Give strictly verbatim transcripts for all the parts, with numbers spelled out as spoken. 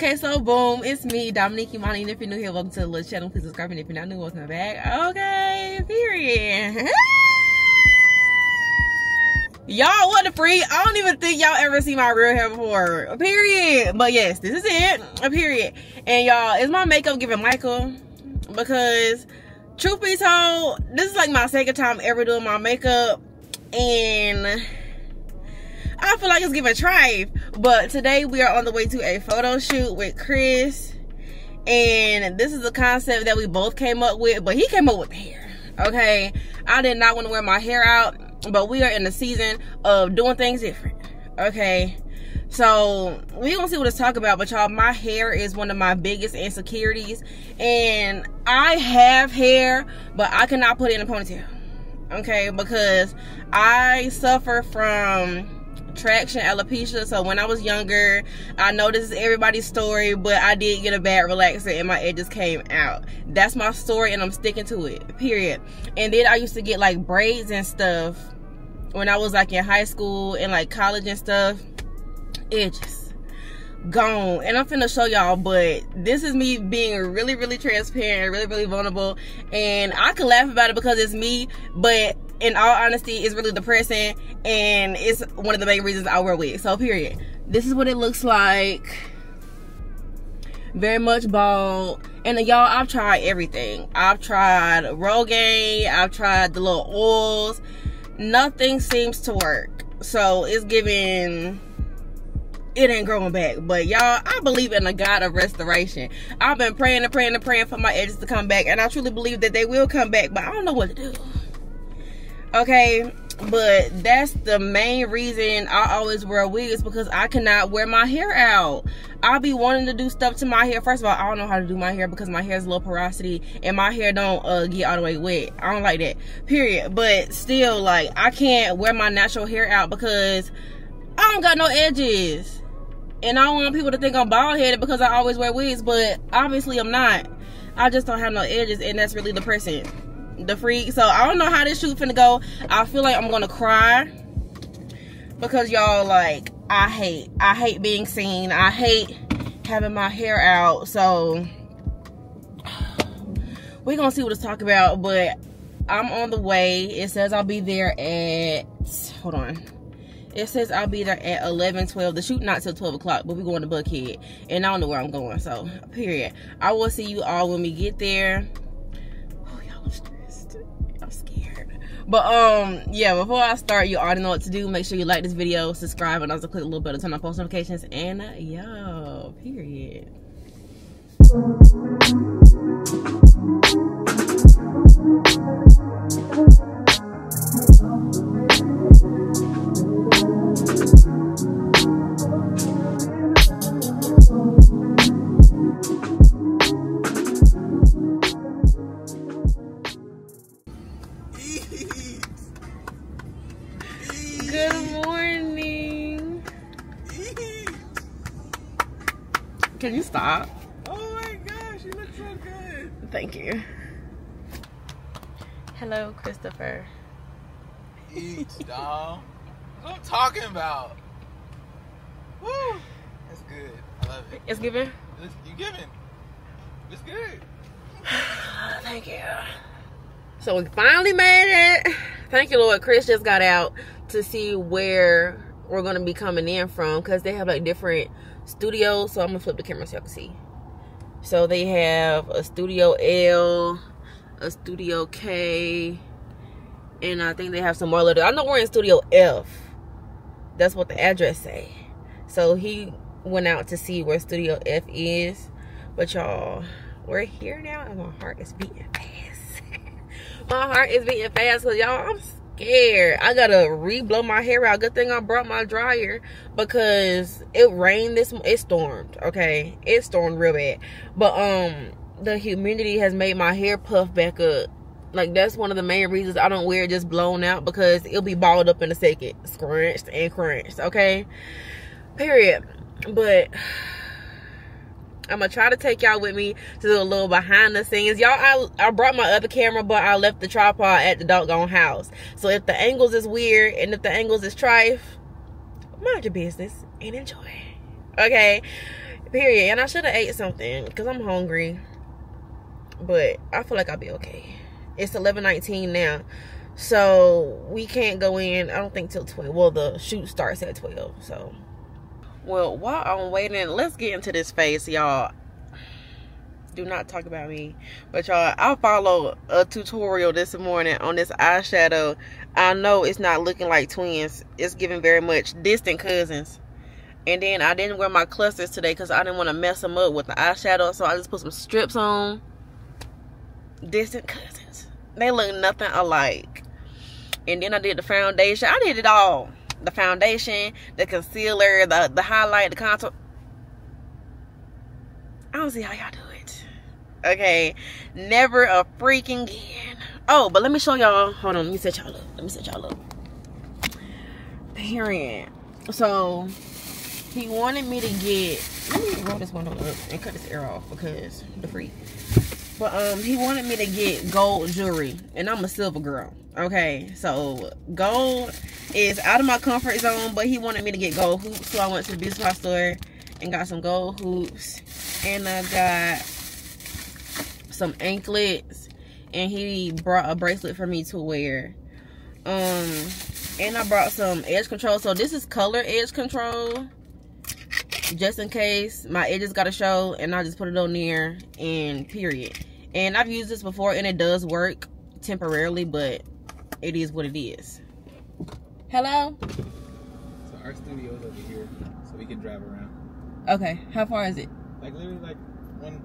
Okay, so boom, it's me, Dominique Imani. And if you're new here, welcome to the little channel. Please subscribe. And if you're not new, welcome back. Okay, period. Y'all, what the freak? I don't even think y'all ever seen my real hair before. Period. But yes, this is it. A period. And y'all, is my makeup giving Michael? Because truth be told, this is like my second time ever doing my makeup. And I feel like it's giving trife. But today we are on the way to a photo shoot with Chris. And this is a concept that we both came up with. But he came up with hair. Okay. I did not want to wear my hair out. But we are in the season of doing things different. Okay. So we're going to see what it's talking about. But y'all, my hair is one of my biggest insecurities. And I have hair, but I cannot put it in a ponytail. Okay. Because I suffer from traction alopecia. So when I was younger, I know this is everybody's story, but I did get a bad relaxer and my edges came out. That's my story and I'm sticking to it, period. And then I used to get like braids and stuff when I was like in high school and like college and stuff. Edges gone. And I'm finna show y'all, but this is me being really really transparent, really really vulnerable. And I could laugh about it because it's me, but in all honesty, it's really depressing, and it's one of the main reasons I wear wigs. So, period. This is what it looks like. Very much bald. And y'all, I've tried everything. I've tried Rogaine. I've tried the little oils. Nothing seems to work. So, it's giving... it ain't growing back. But y'all, I believe in the God of restoration. I've been praying and praying and praying for my edges to come back, and I truly believe that they will come back, but I don't know what to do. Okay, but that's the main reason I always wear wigs, because I cannot wear my hair out. I'll be wanting to do stuff to my hair. First of all, I don't know how to do my hair because my hair is low porosity and my hair don't uh, get all the way wet. I don't like that, period. But still, like, I can't wear my natural hair out because I don't got no edges. And I don't want people to think I'm bald headed because I always wear wigs, but obviously I'm not. I just don't have no edges, and that's really depressing. The freak. So I don't know how this shoot finna go. I feel like I'm gonna cry because y'all, like, I hate I hate being seen. I hate having my hair out. So we're gonna see what it's talking about, but I'm on the way. It says I'll be there at, hold on, it says I'll be there at eleven twelve. The shoot not till twelve o'clock, but we're going to Buckhead and I don't know where I'm going. So, period. I will see you all when we get there. But, um, yeah, before I start, you already know what to do. Make sure you like this video, subscribe, and also click the little bell to turn on post notifications. And, uh, yo, period. Can you stop? Oh my gosh, you look so good. Thank you. Hello, Christopher. Eat, dog. What I'm talking about. Woo! That's good. I love it. It's giving? It's, you giving. It's good. Thank you. So we finally made it. Thank you, Lord. Chris just got out to see where we're gonna be coming in from, because they have like different studios. So I'm gonna flip the camera so y'all can see. So they have a Studio L, a Studio K, and I think they have some more letters. I know we're in Studio F. That's what the address say. So he went out to see where Studio F is. But y'all, we're here now and my heart is beating fast. My heart is beating fast because y'all, I'm scared. I gotta re-blow my hair out. Good thing I brought my dryer because it rained this, it stormed, okay? It stormed real bad. But um, the humidity has made my hair puff back up. Like, that's one of the main reasons I don't wear it just blown out, because it'll be balled up in a second. Scrunched and crunched, okay? Period. But I'm gonna try to take y'all with me to do a little behind the scenes. Y'all, I, I brought my other camera, but I left the tripod at the doggone house. So if the angles is weird and if the angles is trife, mind your business and enjoy. Okay, Period. And I should have ate something because I'm hungry. But I feel like I'll be okay. It's eleven nineteen now. So we can't go in, I don't think, till twelve. Well, the shoot starts at twelve. So, well, while I'm waiting, let's get into this face, y'all. Do not talk about me. But y'all, I follow a tutorial this morning on this eyeshadow. I know it's not looking like twins. It's giving very much distant cousins. And then I didn't wear my clusters today because I didn't want to mess them up with the eyeshadow. So I just put some strips on. Distant cousins. They look nothing alike. And then I did the foundation. I did it all. The foundation, the concealer, the, the highlight, the contour. I don't see how y'all do it. Okay. Never a freaking again. Oh, but let me show y'all. Hold on. Let me set y'all up. Let me set y'all up. Period. So, he wanted me to get... Let me roll this one up and cut this arrow off because the freak. But um, he wanted me to get gold jewelry, and I'm a silver girl. Okay, so gold is out of my comfort zone, but he wanted me to get gold hoops, so I went to the beauty supply store and got some gold hoops, and I got some anklets, and he brought a bracelet for me to wear. Um, and I brought some edge control. So this is color edge control, just in case my edges got to show, and I just put it on there, and period. And I've used this before, and it does work temporarily, but it is what it is. Hello? So our studio is over here, so we can drive around. Okay, how far is it? Like literally like one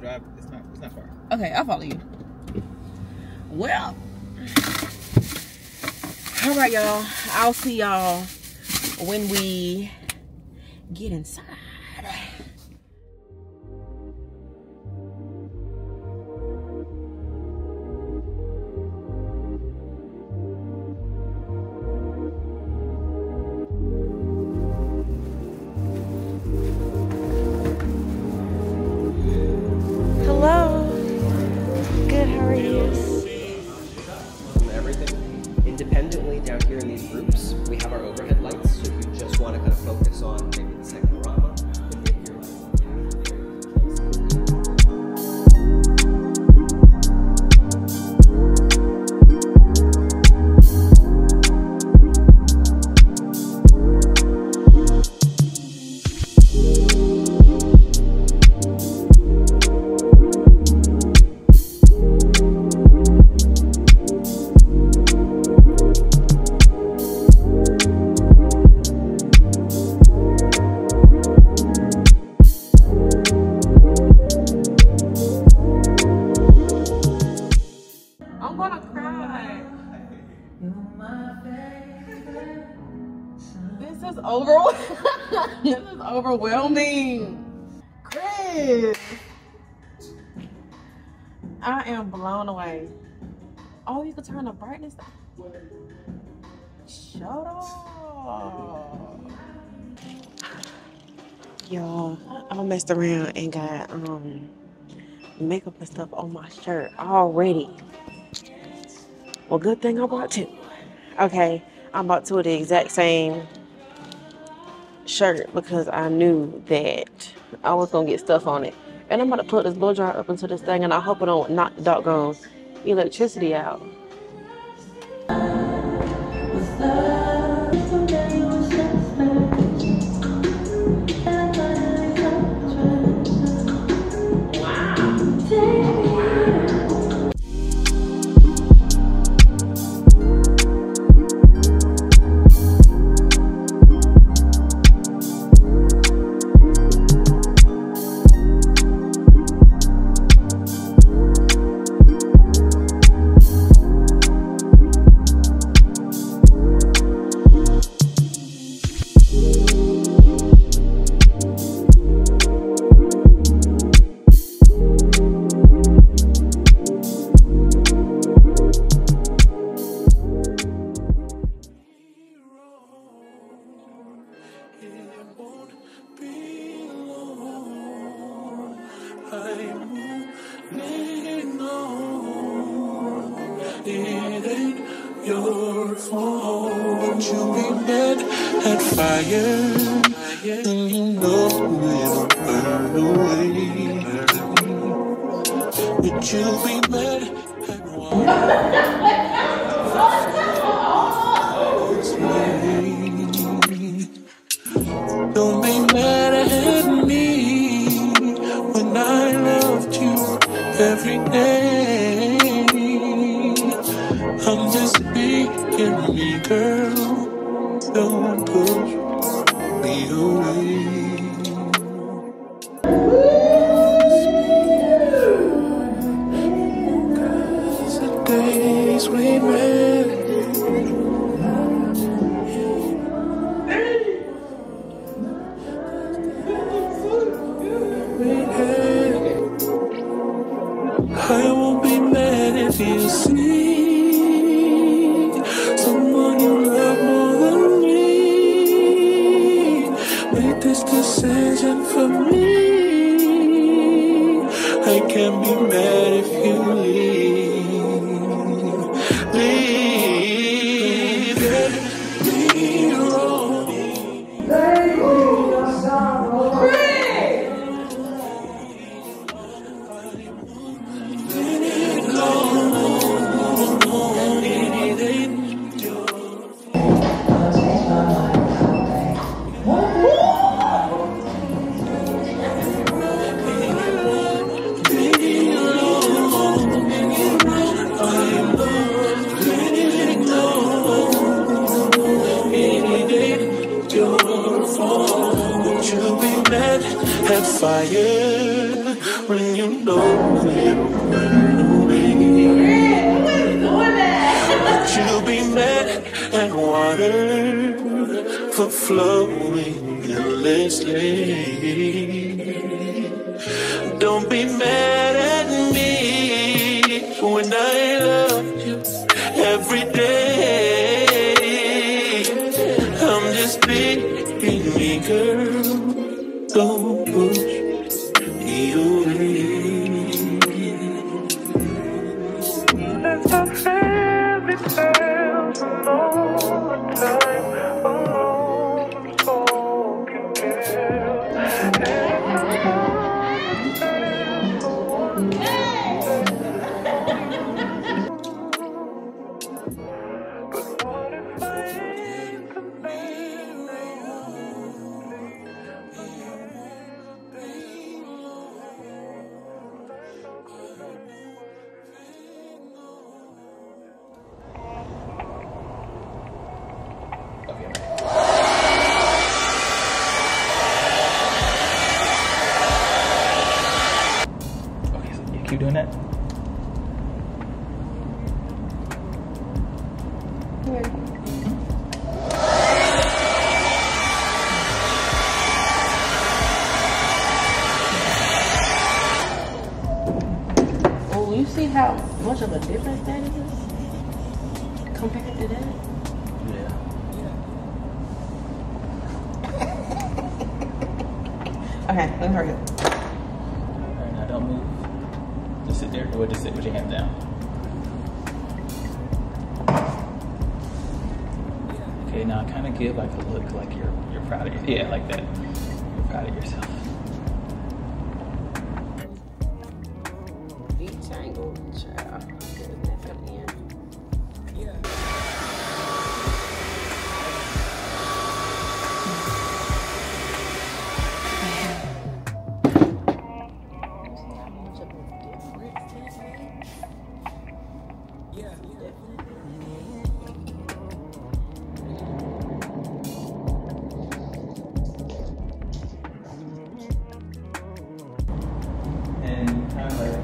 drive. It's not, it's not far. Okay, I'll follow you. Well, all right, y'all. I'll see y'all when we get inside. Hello. Good, how are you? Everything independently down here in these groups, we have our overhead lights, so if you just want to kind of focus on maybe the second drama. Overwhelming. Chris, I am blown away. Oh, you can turn the brightness down. Shut up. Y'all, I messed around and got um makeup and stuff on my shirt already. Well, good thing I bought two. Okay, I bought two of the exact same shirt because I knew that I was gonna get stuff on it, and I'm about to put this blow dryer up into this thing, and I hope it don't knock the doggone electricity out. Fire, and you know we'll burn. Don't you be mad at me. Don't be mad at me when I loved you every day. I'm just being me, girl. Don't push me away. Sweet man, I won't be mad if you see someone you love more than me. Make this decision for me. I can't be mad if you leave. Have fire when you know it will be. Would you be mad at water for flowing endlessly? Don't be mad at me when I love you every day. I'm just being me, girl. Don't push me away. There's a fairy tale and all the time alone and talking girl. But what if I keep doing that? Oh, you see how much of a difference that is compared to that? Yeah. Yeah. Okay, let me hurry up. Alright, now don't move. Just sit there, or just sit with your hand down. Okay, now kind of give like a look like you're you're proud of yourself. Yeah, like that. You're proud of yourself. And kind of like,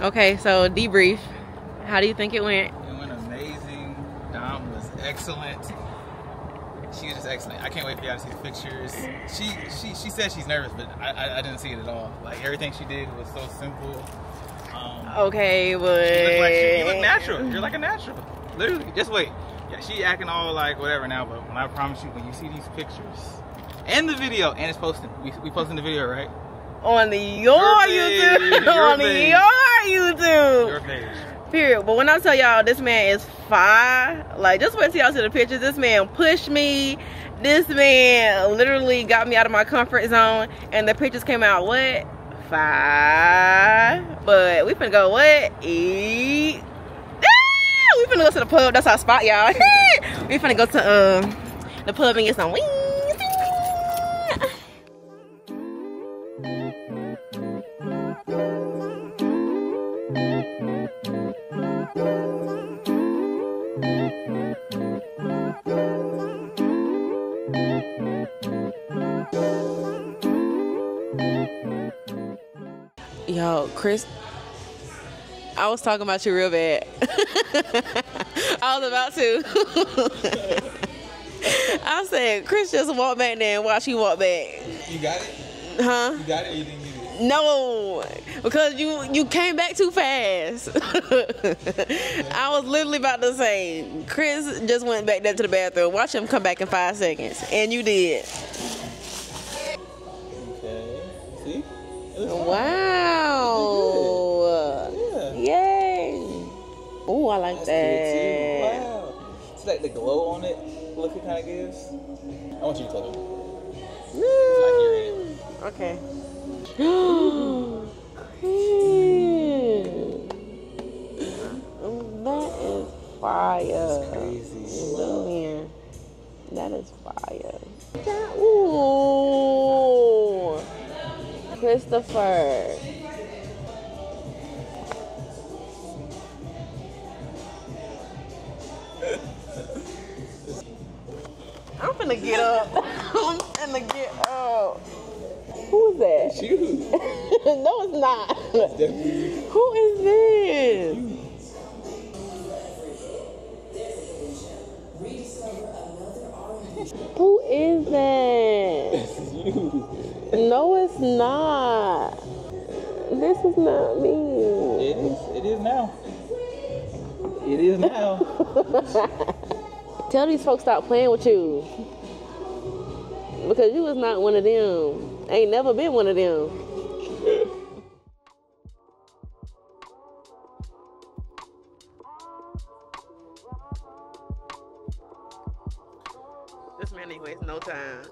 Okay, so debrief. How do you think it went? It went amazing. Dom was excellent. She was just excellent. I can't wait for y'all to see the pictures. She she she said she's nervous, but I, I I didn't see it at all. Like everything she did was so simple. Um, okay, but she looked like she, you look natural. You're like a natural. Literally, just wait. Yeah, she acting all like whatever now, but when I promise you, when you see these pictures and the video, and it's posting. We we posting the video, right? On the your, your page, YouTube. Your on page. your YouTube. Your page. Period. But when I tell y'all this man is fire, like just wait till y'all see the pictures. This man pushed me. This man literally got me out of my comfort zone. And the pictures came out what? Fire. But we finna go what? Eat. Ah! We finna go to the pub. That's our spot, y'all. We finna go to um the pub and get some wings. Yo, Chris, I was talking about you real bad. I was about to. I said, Chris just walked back there and watch you walk back. You got it? Huh? You got it or you didn't get it? No, because you, you came back too fast. I was literally about to say, Chris just went back there to the bathroom. Watch him come back in five seconds. And you did. Okay. See? Wow. Yeah. Yay. Oh, I like That's that. Wow. It's like the glow on it. Look, it kind of gives. I want you to tell them. It's like you're in it. Okay. That is fire. That's crazy. Wow. Man, that is fire. That, ooh. Christopher. I'm finna get up. I'm finna get up. Who's that? It's you. No, it's not. It's definitely you. Who is this? It's you. Who is that? It's you. No, it's not. This is not me. It is. It is now. It is now. Tell these folks stop playing with you. Because you was not one of them. I ain't never been one of them. This man ain't wasting no time.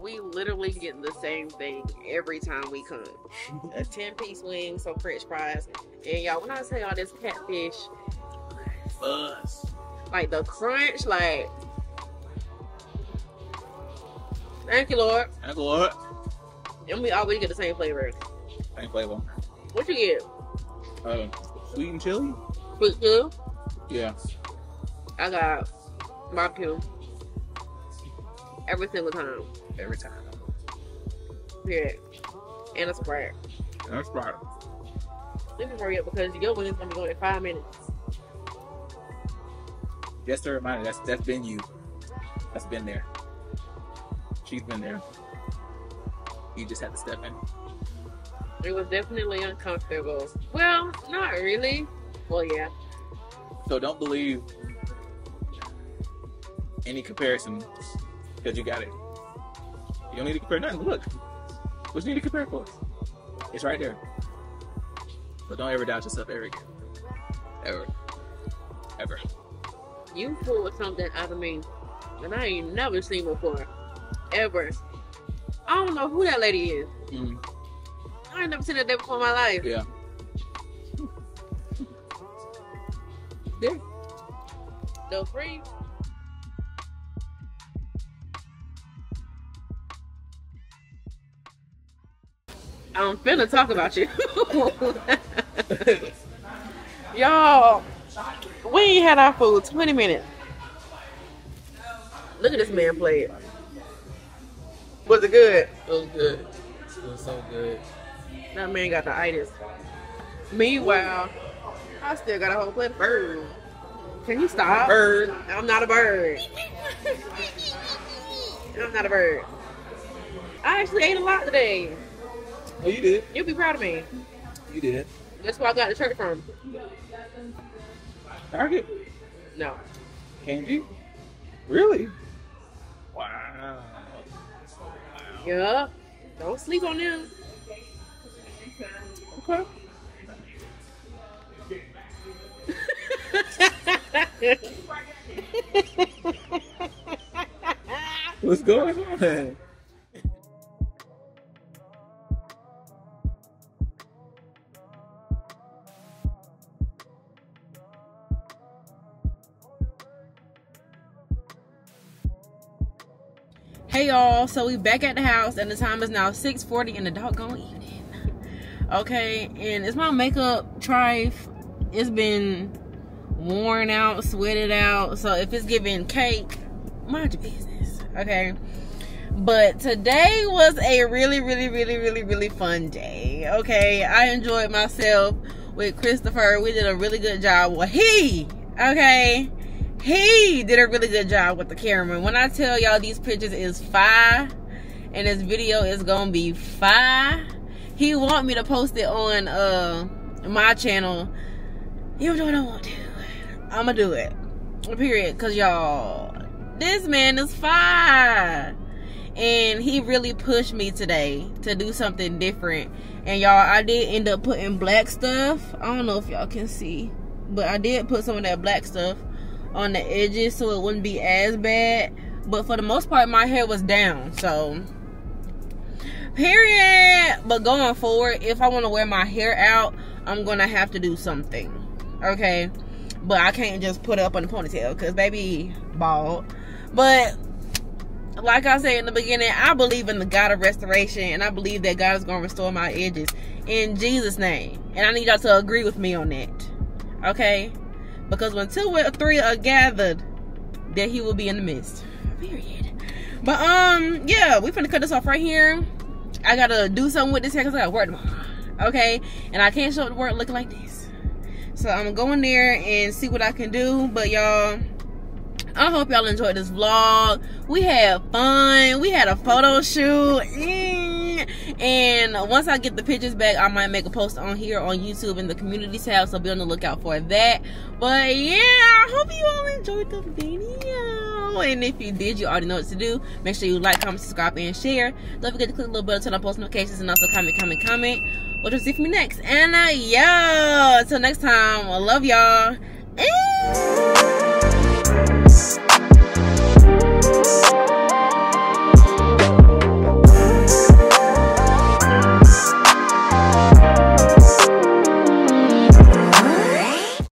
We literally get the same thing every time we come. A ten-piece wing, some french fries. And y'all, when I tell y'all this catfish, buzz. Like the crunch, like. Thank you, Lord. Thank you, Lord. And we always get the same flavor. Same flavor. What you get? Uh, sweet and chili. Sweet chili? Yeah. I got barbecue. Every single time. Every time. Yeah. And a Sprite. And a Sprite. Let me hurry up because your wing is going to be going in five minutes. Just a reminder, that's, that's been you. That's been there. She's been there. You just had to step in. It was definitely uncomfortable. Well, not really. Well, yeah. So don't believe any comparison because you got it. You don't need to compare nothing. Look, what you need to compare for? It's right there. But don't ever doubt yourself ever again. Ever. Ever. You pulled something out of me that I ain't never seen before. Ever. I don't know who that lady is. Mm. I ain't never seen that day before in my life. Yeah. There. The free. I'm finna talk about you. Y'all, we ain't had our food twenty minutes. Look at this man play it. Was it good? It was good. It was so good. That man got the itis. Meanwhile, I still got a whole plate of bird. Can you stop? Bird. I'm not a bird. I'm not a bird. I actually ate a lot today. Oh, you did? You'll be proud of me. You did. That's where I got the shirt from. Target? No. Can't you? Really? Wow. Yup. Don't sleep on them. Okay. What's going on? Hey y'all, so we back at the house and the time is now six forty in the doggone evening. Okay, and it's my makeup trife. It's been worn out, sweated out, so if it's giving cake, mind your business. Okay, but today was a really really really really really fun day. Okay, I enjoyed myself with Christopher. We did a really good job. Well, he okay he did a really good job with the camera. When I tell y'all these pictures is fire and this video is gonna be fire, he want me to post it on uh my channel. You don't know what to do. I'ma do it, period, cause y'all, this man is fire and he really pushed me today to do something different. And y'all, I did end up putting black stuff. I don't know if y'all can see, but I did put some of that black stuff on the edges so it wouldn't be as bad, but for the most part my hair was down, so period. But going forward, if I want to wear my hair out, I'm gonna have to do something, okay? But I can't just put it up on the ponytail because baby bald. But like I said in the beginning, I believe in the God of restoration, and I believe that God is gonna restore my edges in Jesus' name. And I need y'all to agree with me on that, okay? Because when two or three are gathered, then He will be in the midst. Period. But um, yeah, we finna cut this off right here. I gotta do something with this hair because I gotta work tomorrow, okay? And I can't show up to work looking like this. So I'm going there and see what I can do. But y'all, I hope y'all enjoyed this vlog. We had fun. We had a photo shoot. And once I get the pictures back, I might make a post on here on YouTube in the community tab. So be on the lookout for that. But yeah, I hope you all enjoyed the video. And if you did, you already know what to do. Make sure you like, comment, subscribe, and share. Don't forget to click the little bell to turn on post notifications and also comment, comment, comment. What do you see for me next? And uh, yeah, till next time, I love y'all.